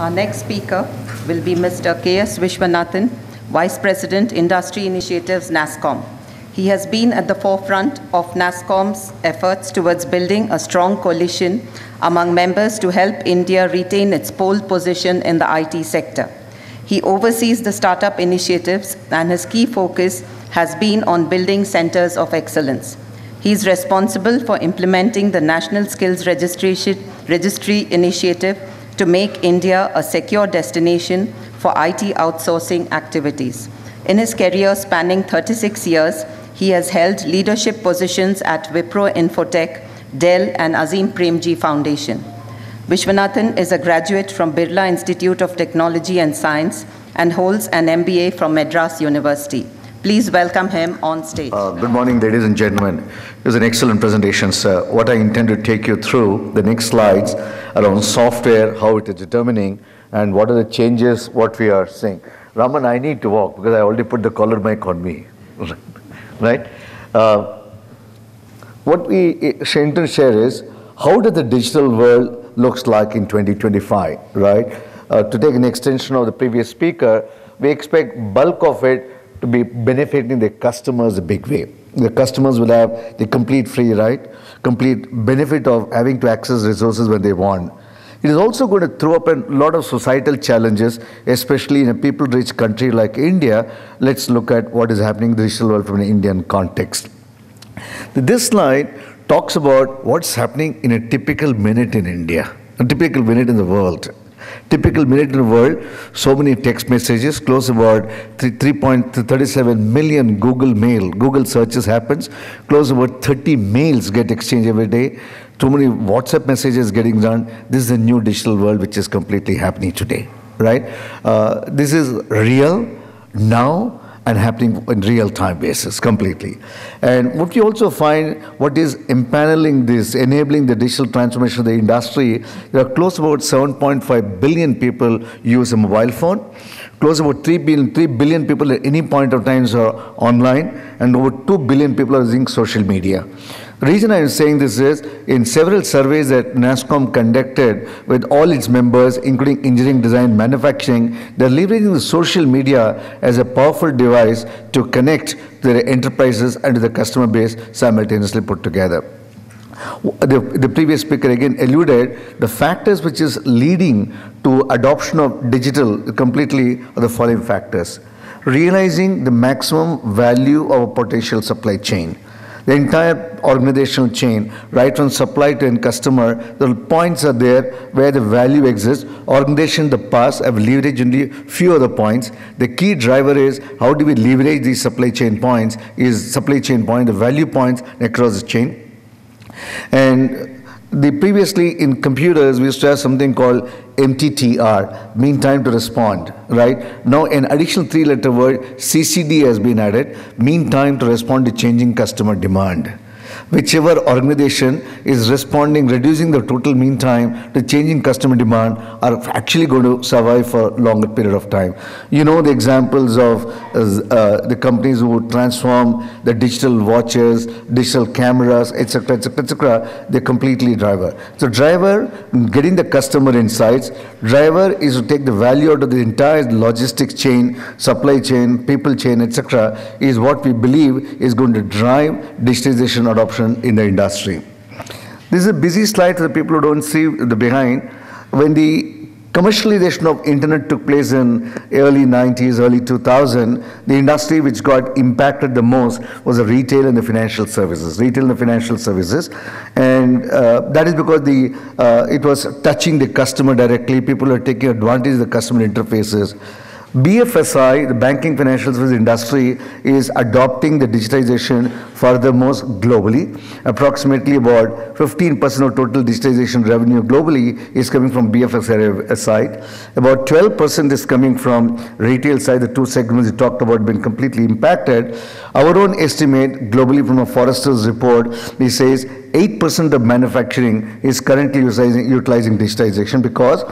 Our next speaker will be Mr. K.S. Viswanathan, Vice President, Industry Initiatives, NASSCOM. He has been at the forefront of NASSCOM's efforts towards building a strong coalition among members to help India retain its pole position in the IT sector. He oversees the startup initiatives, and his key focus has been on building centers of excellence. He is responsible for implementing the National Skills Registry Initiative to make India a secure destination for IT outsourcing activities. In his career spanning 36 years, he has held leadership positions at Wipro Infotech, Dell, and Azim Premji Foundation. Viswanathan is a graduate from Birla Institute of Technology and Science and holds an MBA from Madras University. Please welcome him on stage. Good morning, ladies and gentlemen. It was an excellent presentation, sir. What I intend to take you through the next slides around software, how it is determining, and what are the changes, what we are seeing. Raman, I need to walk because I already put the collar mic on me, right? What we intend to share is how does the digital world looks like in 2025, right? To take an extension of the previous speaker, we expect bulk of it to be benefiting the customers a big way. The customers will have the complete free right, complete benefit of having to access resources when they want. It is also going to throw up a lot of societal challenges, especially in a people-rich country like India. Let's look at what is happening in the digital world from an Indian context. This slide talks about what's happening in a typical minute in India, a typical minute in the world. Typical minute in the world, so many text messages, close about 3.37 million Google mail, Google searches happens, close about 30 mails get exchanged every day, too many WhatsApp messages getting done. This is a new digital world which is completely happening today, right? This is real, now, and happening on real-time basis completely. And what you also find, what is empaneling this, enabling the digital transformation of the industry, there are close to about 7.5 billion people use a mobile phone, close to about 3 billion people at any point of time are online, and over 2 billion people are using social media. The reason I am saying this is, in several surveys that NASSCOM conducted with all its members, including engineering, design, manufacturing, they're leveraging the social media as a powerful device to connect their enterprises and to the customer base simultaneously put together. The previous speaker again alluded, the factors which is leading to adoption of digital completely are the following factors. Realizing the maximum value of a potential supply chain. The entire organizational chain, right from supply to end customer, the points are there where the value exists. Organizations in the past have leveraged only few of the points. The key driver is how do we leverage these supply chain points, is supply chain point, the value points across the chain. And the previously in computers, we used to have something called MTTR, mean time to respond, right? Now an additional three-letter word, CCD, has been added, mean time to respond to changing customer demand. Whichever organization is responding, reducing the total mean time to changing customer demand are actually going to survive for a longer period of time. You know the examples of the companies who transform the digital watches, digital cameras, etc., etc., etc. They're completely driver. So driver, getting the customer insights. Driver is to take the value out of the entire logistics chain, supply chain, people chain, etc. is what we believe is going to drive digitization adoption in the industry. This is a busy slide for the people who don't see the behind. When the commercialization of internet took place in early 90s, early 2000, the industry which got impacted the most was the retail and the financial services, and that is because the it was touching the customer directly. People are taking advantage of the customer interfaces. BFSI, the banking financial services industry, is adopting the digitization furthermore globally. Approximately about 15% of total digitization revenue globally is coming from BFSI side. About 12% is coming from retail side. The two segments we talked about have been completely impacted. Our own estimate globally from a Forrester's report, it says 8% of manufacturing is currently utilizing digitization, because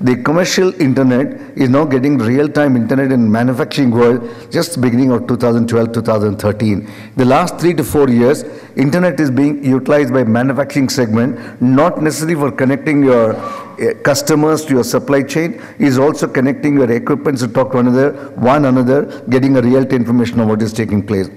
the commercial internet is now getting real-time internet in manufacturing world just beginning of 2012, 2013. The last 3 to 4 years, internet is being utilized by manufacturing segment, not necessarily for connecting your customers to your supply chain, is also connecting your equipments to talk to one another, getting a real-time information on what is taking place.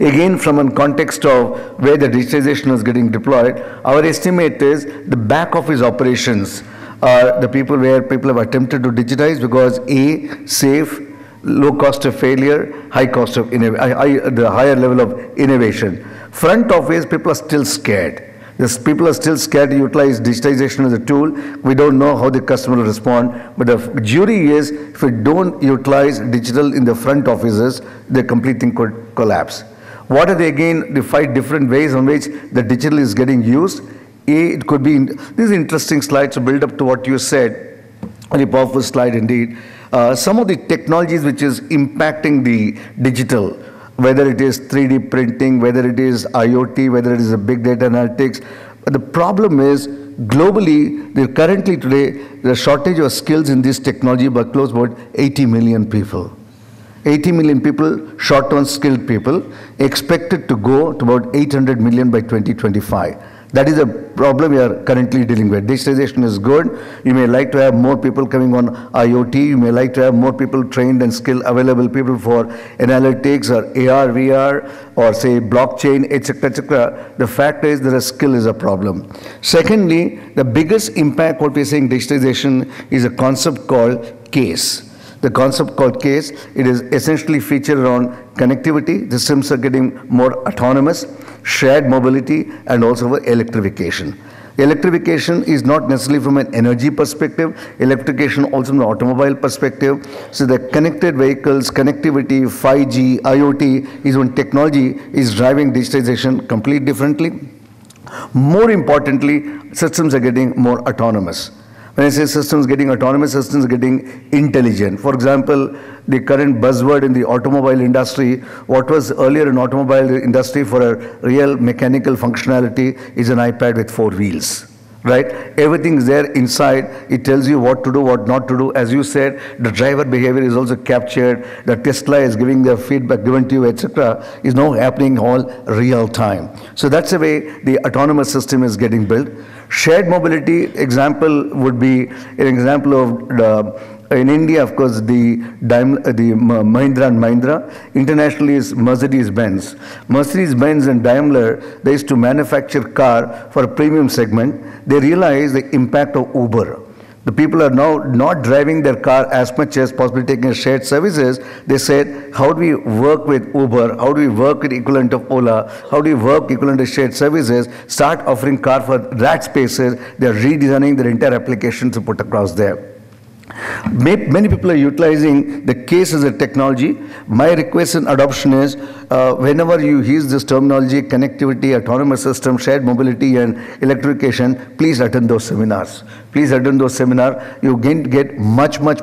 Again, from a context of where the digitization is getting deployed, our estimate is the back office operations are the people where people have attempted to digitize because A, safe, low cost of failure, high cost of the higher level of innovation. Front office, people are still scared. Yes, people are still scared to utilize digitization as a tool. We don't know how the customer will respond. But the jury is, if we don't utilize digital in the front offices, the complete thing could collapse. What are they, again, the 5 different ways on which the digital is getting used? A, it could be, these interesting slides to build up to what you said, a powerful slide indeed. Some of the technologies which is impacting the digital, whether it is 3D printing, whether it is IoT, whether it is a big data analytics. But the problem is, globally, currently today, the shortage of skills in this technology by close about 80 million people. 80 million people, short on skilled people, expected to go to about 800 million by 2025. That is a problem we are currently dealing with. Digitization is good. You may like to have more people coming on IoT. You may like to have more people trained and skilled available people for analytics or AR, VR, or say blockchain, etc., etc. The fact is that a skill is a problem. Secondly, the biggest impact what we are saying digitization is a concept called CASE. The concept called CASE, it is essentially featured around connectivity. The SIMs are getting more autonomous, shared mobility, and also for electrification. Electrification is not necessarily from an energy perspective, electrification also from the automobile perspective. So the connected vehicles, connectivity, 5G, IoT is when technology is driving digitization completely differently. More importantly, systems are getting more autonomous. When I say systems getting autonomous, systems getting intelligent. For example, the current buzzword in the automobile industry, what was earlier an automobile industry for a real mechanical functionality is an iPad with 4 wheels, right? Everything is there inside. It tells you what to do, what not to do. As you said, the driver behavior is also captured. The Tesla is giving their feedback given to you, etc. is now happening all real time. So that's the way the autonomous system is getting built. Shared mobility example would be an example of, in India, of course, the Mahindra and Mahindra. Internationally is Mercedes-Benz. Mercedes-Benz and Daimler, they used to manufacture car for a premium segment. They realized the impact of Uber. The people are now not driving their car as much as possibly taking shared services. They said, how do we work with Uber? How do we work with equivalent of Ola? How do we work equivalent of shared services? Start offering car for that spaces. They're redesigning their entire application to put across there. Many people are utilizing the CASE as a technology. My request and adoption is whenever you use this terminology, connectivity, autonomous system, shared mobility and electrification, please attend those seminars. Please attend those seminars. You get much more.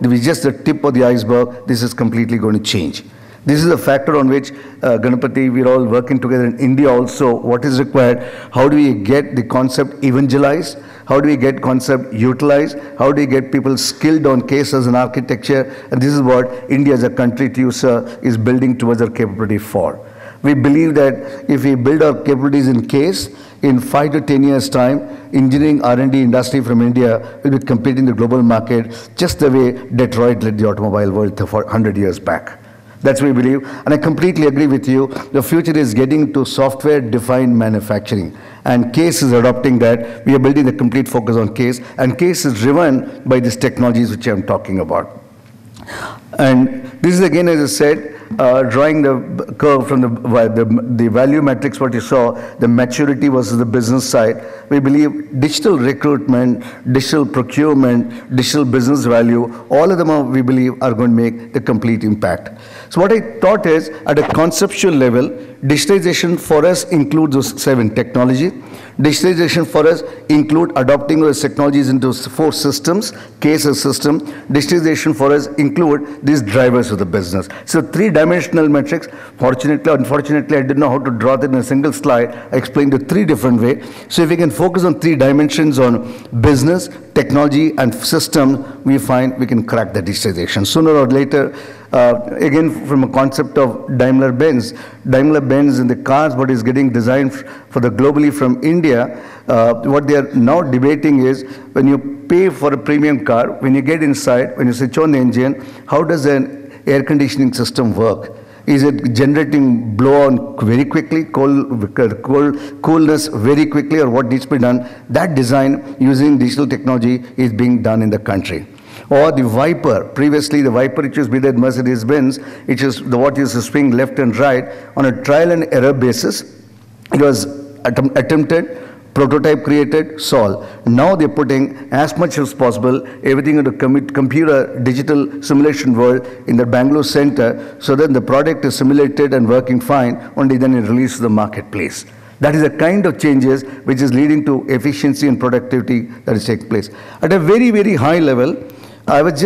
This is just the tip of the iceberg. This is completely going to change. This is a factor on which, Ganapati, we're all working together in India also. What is required? How do we get the concept evangelized? How do we get concept utilized? How do we get people skilled on cases and architecture? And this is what India as a country to you, sir, is building towards our capability for. We believe that if we build our capabilities in CASE, in 5 to 10 years' time, engineering R&D industry from India will be competing in the global market just the way Detroit led the automobile world 100 years back. That's what we believe, and I completely agree with you. The future is getting to software-defined manufacturing, and CASE is adopting that. We are building the complete focus on CASE, and CASE is driven by these technologies which I'm talking about. And this is, again, as I said, drawing the curve from the value matrix, what you saw, the maturity versus the business side. We believe digital recruitment, digital procurement, digital business value, all of them are, we believe, are going to make the complete impact. So what I thought is, at a conceptual level, digitization for us includes those 7 technology. Digitalization for us include adopting those technologies into four systems, CASE system. Digitalization for us include these drivers of the business. So three-dimensional metrics. Fortunately, unfortunately, I didn't know how to draw that in a single slide. I explained it three different ways. So if we can focus on three dimensions on business, technology, and system, we find we can crack the digitalization. Sooner or later, again from a concept of Daimler-Benz. Daimler-Benz in the cars, what is getting designed for the globally from India, what they are now debating is when you pay for a premium car, when you get inside, when you switch on the engine, how does an air conditioning system work? Is it generating blow-on very quickly, coolness very quickly, or what needs to be done? That design using digital technology is being done in the country. Or the Viper. Previously, the Viper, which used to be that Mercedes-Benz, which is the what used to swing left and right on a trial and error basis. It was attempted, prototype created, solved. Now they're putting as much as possible everything into computer digital simulation world in the Bangalore center, so that the product is simulated and working fine. Only then it releases to the marketplace. That is the kind of changes which is leading to efficiency and productivity that is taking place at a very, very high level. I got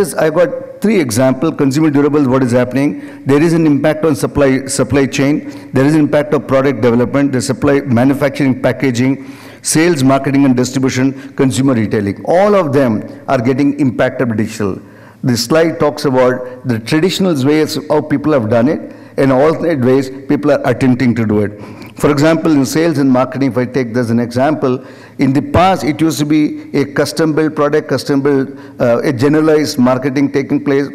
three examples. Consumer durables, what is happening? There is an impact on supply chain. There is an impact of product development, the supply, manufacturing, packaging, sales, marketing, and distribution, consumer retailing. All of them are getting impacted by digital. This slide talks about the traditional ways how people have done it and alternate ways people are attempting to do it. For example, in sales and marketing, if I take this as an example, in the past it used to be a custom-built product, a generalized marketing taking place.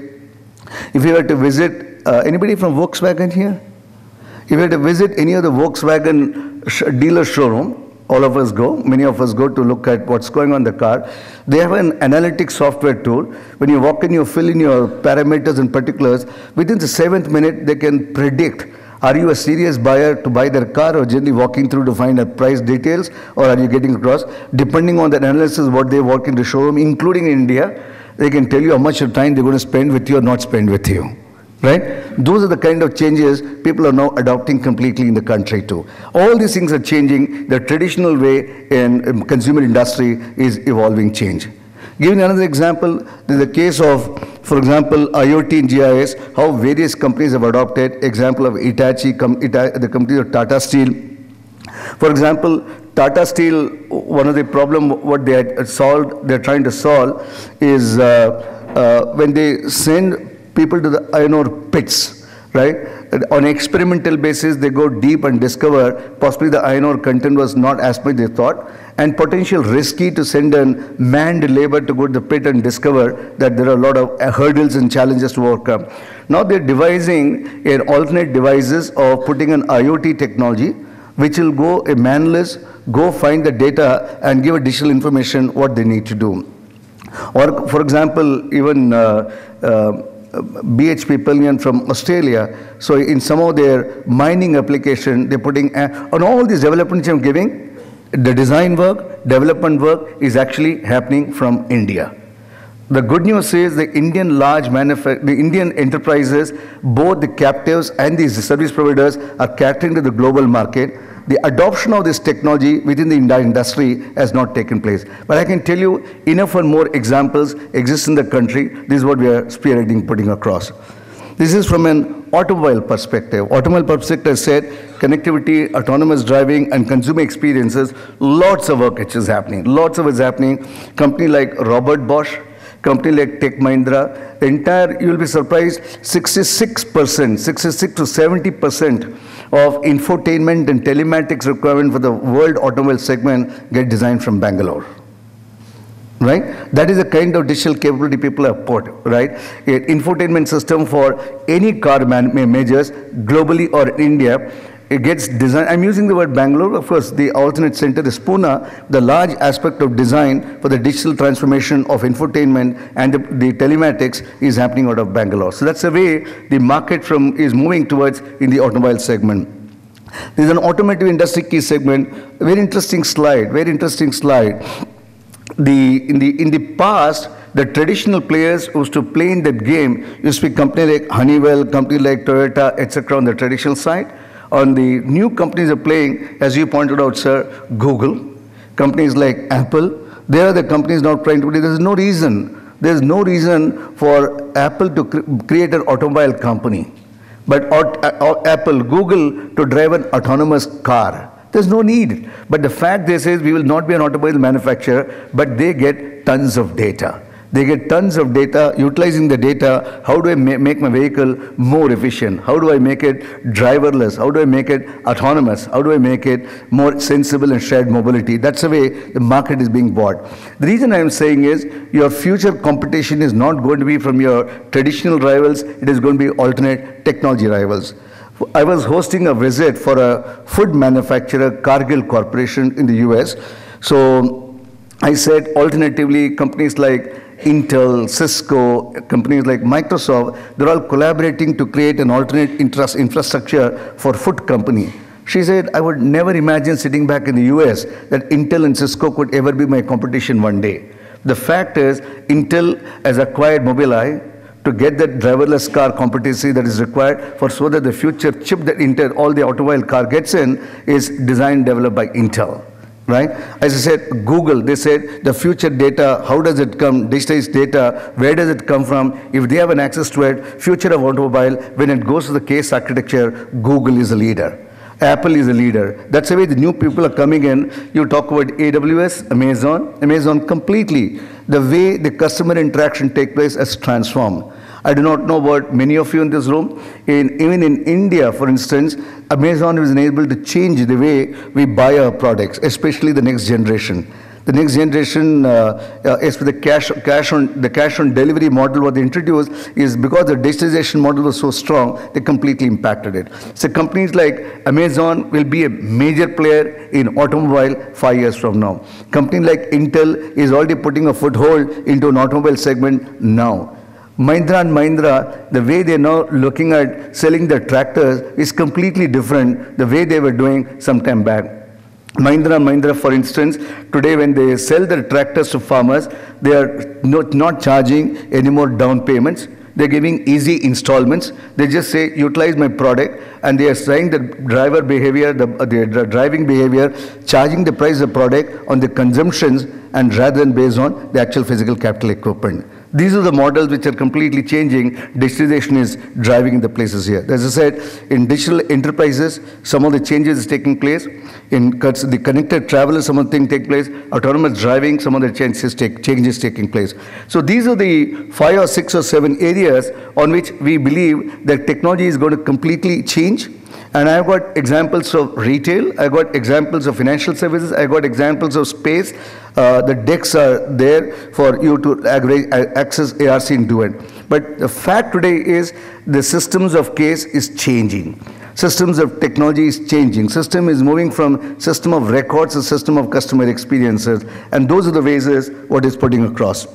If you were to visit, anybody from Volkswagen here? If you were to visit any of the Volkswagen dealer showroom, all of us go, many of us go to look at what's going on in the car. They have an analytic software tool. When you walk in, you fill in your parameters and particulars. Within the 7th minute, they can predict, are you a serious buyer to buy their car or generally walking through to find out price details, or are you getting across? Depending on that analysis, what they walk in the showroom, including in India, they can tell you how much of time they're going to spend with you or not spend with you. Right? Those are the kind of changes people are now adopting completely in the country too. All these things are changing. The traditional way in consumer industry is evolving change. Giving another example, there's a case of, for example, IoT and GIS, how various companies have adopted. Example of Hitachi, the company of Tata Steel. For example, Tata Steel, one of the problem what they had solved, they're trying to solve is when they send people to the iron ore pits, right? On an experimental basis, they go deep and discover possibly the iron ore content was not as much they thought, and potential risky to send a manned labor to go to the pit and discover that there are a lot of hurdles and challenges to overcome. Now they're devising an alternate devices of putting an IoT technology, which will go a manless, go find the data and give a digital information what they need to do. Or for example, even BHP Billiton from Australia. So in some of their mining application, they're putting on all these developments I'm giving, the design work, development work is actually happening from India. The good news is the Indian the Indian enterprises, both the captives and the service providers, are catering to the global market. The adoption of this technology within the industry has not taken place. But I can tell you enough and more examples exist in the country. This is what we are spearheading, putting across. This is from an automobile perspective. Automobile perspective said connectivity, autonomous driving, and consumer experiences, lots of work which is happening. Lots of it is happening. Company like Robert Bosch, company like Tech Mahindra, the entire, you'll be surprised, 66 to 70% of infotainment and telematics requirement for the world automobile segment get designed from Bangalore. Right? That is the kind of digital capability people have put, right? An infotainment system for any car majors, globally or in India, it gets designed. I'm using the word Bangalore. Of course, the alternate center is Pune. The large aspect of design for the digital transformation of infotainment and the telematics is happening out of Bangalore. So that's the way the market is moving towards in the automobile segment. There's an automotive industry key segment. Very interesting slide. Very interesting slide. In the past, the traditional players who used to play in that game used to be company like Honeywell, company like Toyota, etc. on the traditional side. On the new companies are playing, as you pointed out, sir, Google, companies like Apple. They are the companies now trying to do. There is no reason. There is no reason for Apple to create an automobile company, but or Apple, Google to drive an autonomous car. There's no need. But the fact they say is we will not be an automobile manufacturer, but they get tons of data. They get tons of data, utilizing the data, how do I make my vehicle more efficient? How do I make it driverless? How do I make it autonomous? How do I make it more sensible and shared mobility? That's the way the market is being bought. The reason I am saying is your future competition is not going to be from your traditional rivals. It is going to be alternate technology rivals. I was hosting a visit for a food manufacturer, Cargill Corporation in the US. So I said, alternatively, companies like Intel, Cisco, companies like Microsoft, they're all collaborating to create an alternate infrastructure for food company. She said, I would never imagine sitting back in the US that Intel and Cisco could ever be my competition one day. The fact is, Intel has acquired Mobileye to get that driverless car competency that is required for so that the future chip that Intel, all the automobile car gets in is designed, developed by Intel. Right? As I said, Google, they said the future data, how does it come, digitized data, where does it come from? If they have an access to it, future of automobile, when it goes to the CASE architecture, Google is a leader. Apple is a leader. That's the way the new people are coming in. You talk about AWS, Amazon. Amazon completely. The way the customer interaction takes place has transformed. I do not know about many of you in this room. Even in India, for instance, Amazon is able to change the way we buy our products, especially the next generation. The next generation, as for the cash on delivery model, what they introduced is because the digitalization model was so strong, they completely impacted it. So companies like Amazon will be a major player in automobile 5 years from now. Company like Intel is already putting a foothold into an automobile segment now. Mahindra and Mahindra, the way they're now looking at selling their tractors is completely different the way they were doing some time back. Mahindra and Mahindra, for instance, today when they sell their tractors to farmers, they are not charging any more down payments. They're giving easy installments. They just say, utilize my product, and they are trying the driver behavior, the driving behavior, charging the price of the product on the consumptions and rather than based on the actual physical capital equipment. These are the models which are completely changing. Digitalization is driving in the places here. As I said, in digital enterprises, some of the changes is taking place. In the connected travelers, some of the things take place. Autonomous driving, some of the changes taking place. So these are the 5 or 6 or 7 areas on which we believe that technology is going to completely change. And I've got examples of retail, I've got examples of financial services, I've got examples of space. The decks are there for you to access ARC and do it. But the fact today is the systems of CASE is changing. Systems of technology is changing. System is moving from system of records to system of customer experiences. And those are the ways is what is putting across.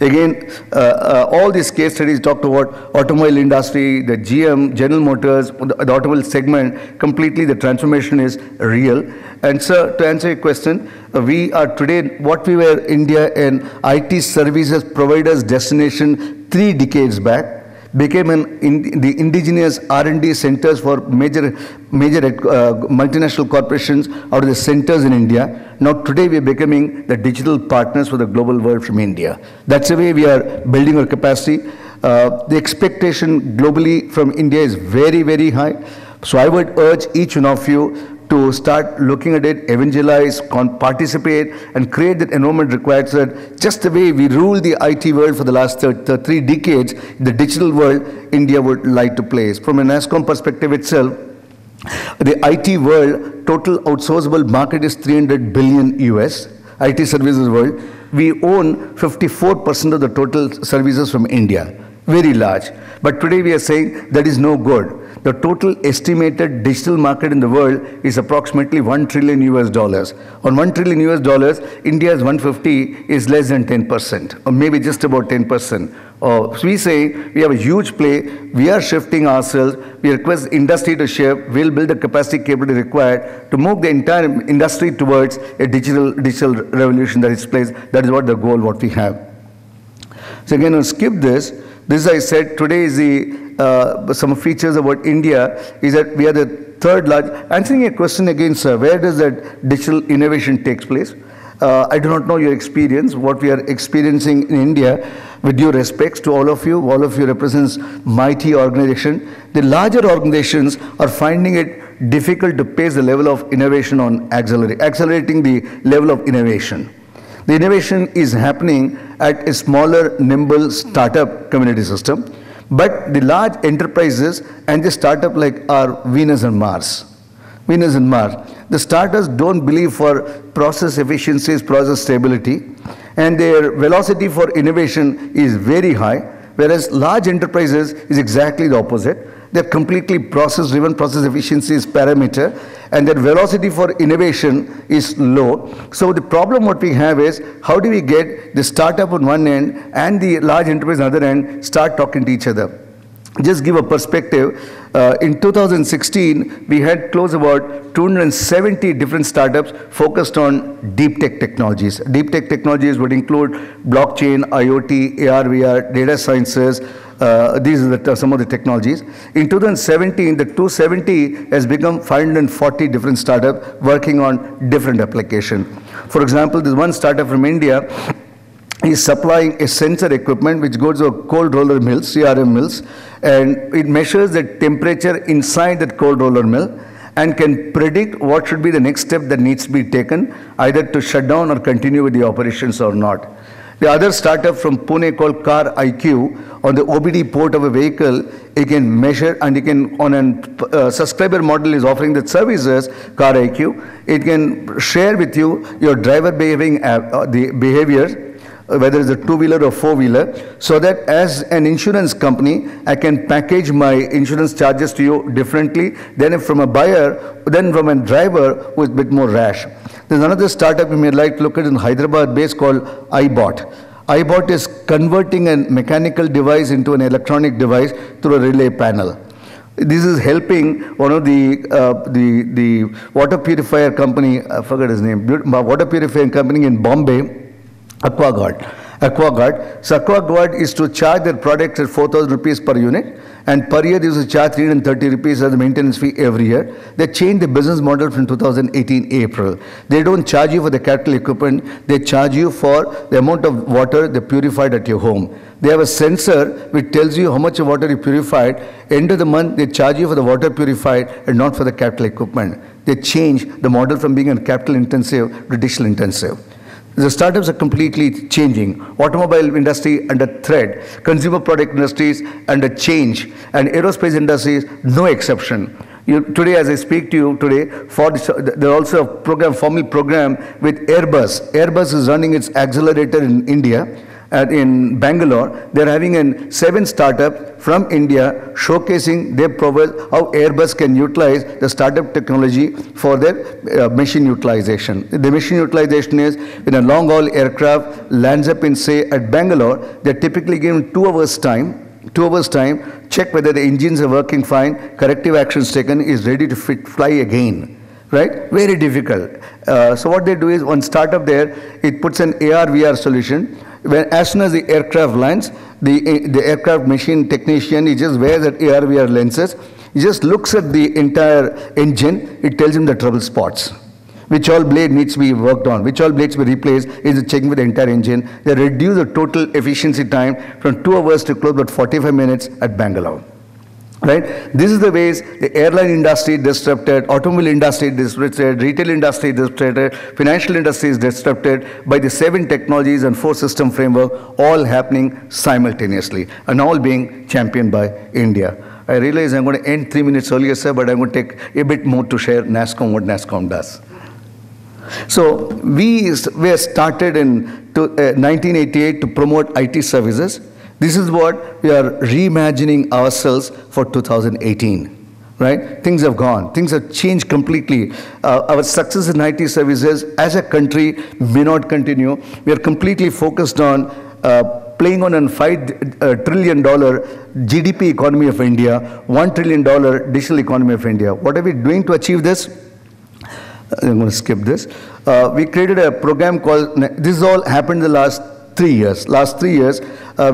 Again, all these case studies talked about automobile industry, the GM, General Motors, the automobile segment, completely the transformation is real. And sir, to answer your question, we are today, what we were India and IT services providers destination 3 decades back, became the indigenous R&D centers for major multinational corporations out of the centers in India. Now today we are becoming the digital partners for the global world from India. That's the way we are building our capacity. The expectation globally from India is very, very high. So I would urge each one of you to start looking at it, evangelize, participate, and create that environment required so that just the way we rule the IT world for the last 3 decades, the digital world, India would like to place. From a NASSCOM perspective itself, the IT world, total outsourceable market is $300 billion US, IT services world. We own 54% of the total services from India. Very large. But today we are saying that is no good. The total estimated digital market in the world is approximately $1 trillion US. On $1 trillion US, India's 150 is less than 10%, or maybe just about 10%. So we say we have a huge play. We are shifting ourselves. We request industry to shift. We'll build the capacity capability required to move the entire industry towards a digital revolution that is placed. That is what the goal, what we have. So again, I'll skip this. This, I said, today is some features about India is that we are the third large, answering your question again, sir, where does that digital innovation takes place? I do not know your experience, what we are experiencing in India, with due respects to all of you represents mighty organization. The larger organizations are finding it difficult to pace the level of innovation on accelerating the level of innovation. The innovation is happening at a smaller, nimble startup community system, but the large enterprises and the startup like are Venus and Mars. Venus and Mars. The startups don't believe for process efficiencies, process stability, and their velocity for innovation is very high, whereas large enterprises is exactly the opposite. They're completely process-driven, process efficiency is parameter, and their velocity for innovation is low. So the problem what we have is, how do we get the startup on one end and the large enterprise on the other end start talking to each other? Just give a perspective, in 2016, we had close about 270 different startups focused on deep tech technologies. Deep tech technologies would include blockchain, IoT, AR VR, data sciences. These are some of the technologies. In 2017, the 270 has become 540 different startups working on different applications. For example, this one startup from India is supplying a sensor equipment which goes to cold roller mills, CRM mills, and it measures the temperature inside that cold roller mill and can predict what should be the next step that needs to be taken, either to shut down or continue with the operations or not. The other startup from Pune called Car IQ, on the OBD port of a vehicle, it can measure and it can, on a subscriber model is offering the services, Car IQ, it can share with you your driver behavior, whether it's a two-wheeler or four-wheeler, so that as an insurance company, I can package my insurance charges to you differently than if from a buyer, then from a driver who is a bit more rash. There's another startup you may like to look at in Hyderabad based called iBot. iBot is converting a mechanical device into an electronic device through a relay panel. This is helping one of the water purifier company, I forgot his name, water purifying company in Bombay, AquaGuard. So AquaGuard is to charge their products at 4,000 rupees per unit, and per year they used to charge 330 rupees as a maintenance fee every year. They changed the business model from 2018 April. They don't charge you for the capital equipment, they charge you for the amount of water they purified at your home. They have a sensor which tells you how much water you purified. End of the month, they charge you for the water purified and not for the capital equipment. They change the model from being a capital intensive to digital intensive. The startups are completely changing. Automobile industry under threat, consumer product industries under change, and aerospace industries no exception. Today, as I speak to you today, there also a program, formal program with Airbus. Airbus is running its accelerator in India, in Bangalore. They're having a 7 startup from India showcasing their progress, how Airbus can utilize the startup technology for their machine utilization. The machine utilization is when a long-haul aircraft lands up in, say, at Bangalore, they're typically given 2 hours time. 2 hours time, check whether the engines are working fine, corrective actions taken, is ready to fly again. Right? Very difficult. So what they do is, on startup there, it puts an AR VR solution. When, as soon as the aircraft lands, the aircraft machine technician, he just wears that AR VR lenses, he just looks at the entire engine, it tells him the trouble spots. Which all blade needs to be worked on, which all blades will be replaced, is checking with the entire engine. They reduce the total efficiency time from 2 hours to close about 45 minutes at Bangalore. Right? This is the ways the airline industry disrupted, automobile industry disrupted, retail industry disrupted, financial industry is disrupted by the 7 technologies and 4 system framework, all happening simultaneously and all being championed by India. I realize I'm going to end 3 minutes earlier, sir, but I'm going to take a bit more to share NASSCOM, what NASSCOM does. So we were started in 1988 to promote IT services. This is what we are reimagining ourselves for 2018. Right? Things have gone. Things have changed completely. Our success in IT services as a country may not continue. We are completely focused on playing on a $5 trillion GDP economy of India, $1 trillion digital economy of India. What are we doing to achieve this? I'm going to skip this. We created a program called, this all happened in the last 3 years.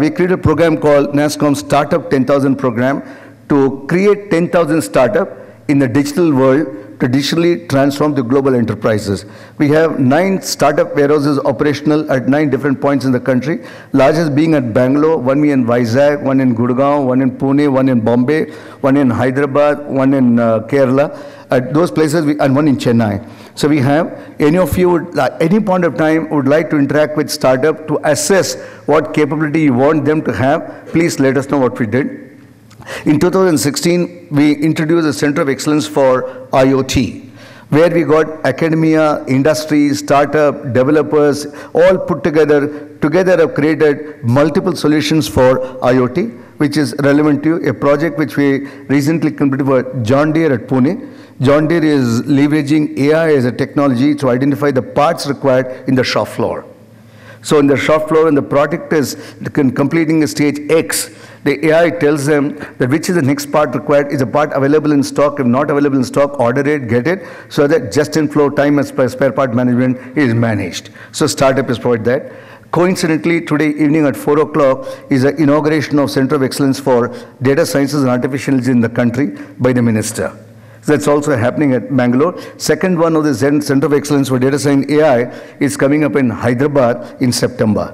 We created a program called NASSCOM Startup 10,000 program to create 10,000 startups in the digital world to digitally transform the global enterprises. We have 9 startup warehouses operational at 9 different points in the country, largest being at Bangalore, one in Vizag, one in Gurgaon, one in Pune, one in Bombay, one in Hyderabad, one in Kerala. At those places, and one in Chennai. So we have, any of you, at any point of time, would like to interact with startup to assess what capability you want them to have, please let us know what we did. In 2016, we introduced a Center of Excellence for IoT, where we got academia, industry, startup, developers, all put together. Together have created multiple solutions for IoT, which is relevant to you. A project which we recently completed for John Deere at Pune. John Deere is leveraging AI as a technology to identify the parts required in the shop floor. So in the shop floor, and the product is completing a stage X, the AI tells them that which is the next part required, is a part available in stock, if not available in stock, order it, get it, so that just-in-flow time and spare part management is managed. So startup is provided that. Coincidentally, today evening at 4 o'clock is the inauguration of Center of Excellence for Data Sciences and Artificial Intelligence in the country by the Minister. That's also happening at Bangalore. Second one of the Center of Excellence for Data Science AI is coming up in Hyderabad in September.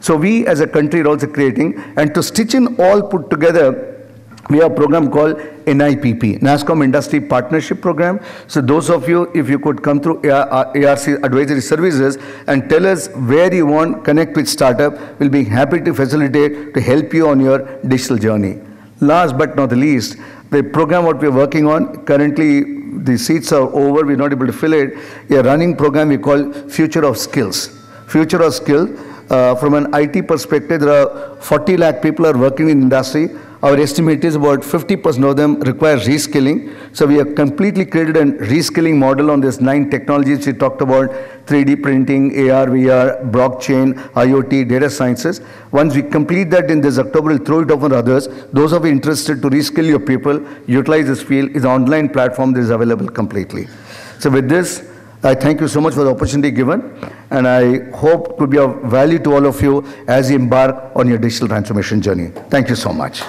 So we as a country are also creating, and to stitch in all put together, we have a program called NIPP, NASSCOM Industry Partnership Program. So those of you, if you could come through ARC Advisory Services and tell us where you want, connect with startup, we'll be happy to facilitate, to help you on your digital journey. Last but not the least, the program what we are working on, currently the seats are over, we're not able to fill it, a running program we call Future of Skills. Future of Skills, from an IT perspective, there are 40 lakh people are working in industry. Our estimate is about 50% of them require reskilling. So we have completely created a reskilling model on these 9 technologies we talked about, 3D printing, AR, VR, blockchain, IoT, data sciences. Once we complete that in this October, we'll throw it open to others. Those who are interested to reskill your people, utilize this field, is an online platform that is available completely. So with this, I thank you so much for the opportunity given, and I hope to be of value to all of you as you embark on your digital transformation journey. Thank you so much.